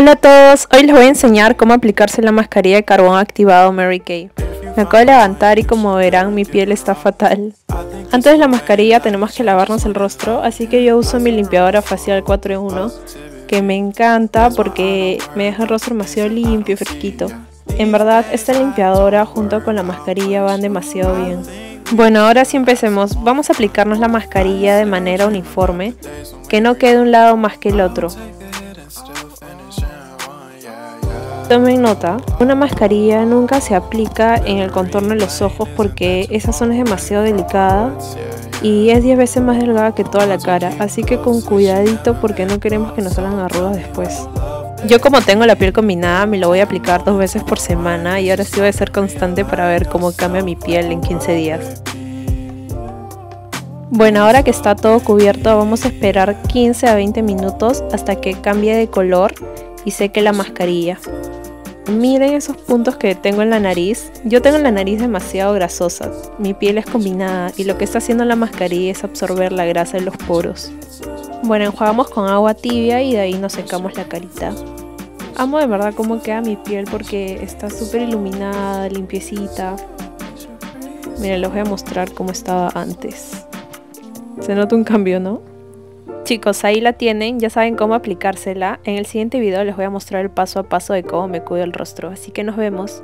Hola a todos, hoy les voy a enseñar cómo aplicarse la mascarilla de carbón activado Mary Kay. Me acabo de levantar y como verán mi piel está fatal. Antes de la mascarilla tenemos que lavarnos el rostro, así que yo uso mi limpiadora facial 4 en 1 que me encanta porque me deja el rostro demasiado limpio y fresquito. En verdad esta limpiadora junto con la mascarilla van demasiado bien. Bueno, ahora sí empecemos. Vamos a aplicarnos la mascarilla de manera uniforme, que no quede un lado más que el otro. Tomen nota, una mascarilla nunca se aplica en el contorno de los ojos porque esa zona es demasiado delicada y es 10 veces más delgada que toda la cara, así que con cuidadito porque no queremos que nos salgan arrugas después. Yo como tengo la piel combinada me lo voy a aplicar 2 veces por semana y ahora sí voy a ser constante para ver cómo cambia mi piel en 15 días. Bueno, ahora que está todo cubierto vamos a esperar 15 a 20 minutos hasta que cambie de color y seque la mascarilla. Miren esos puntos que tengo en la nariz. Yo tengo la nariz demasiado grasosa. Mi piel es combinada y lo que está haciendo la mascarilla es absorber la grasa de los poros. Bueno, enjuagamos con agua tibia y de ahí nos secamos la carita. Amo de verdad cómo queda mi piel porque está súper iluminada, limpiecita. Miren, les voy a mostrar cómo estaba antes. Se nota un cambio, ¿no? Chicos, ahí la tienen, ya saben cómo aplicársela. En el siguiente video les voy a mostrar el paso a paso de cómo me cuido el rostro, así que nos vemos.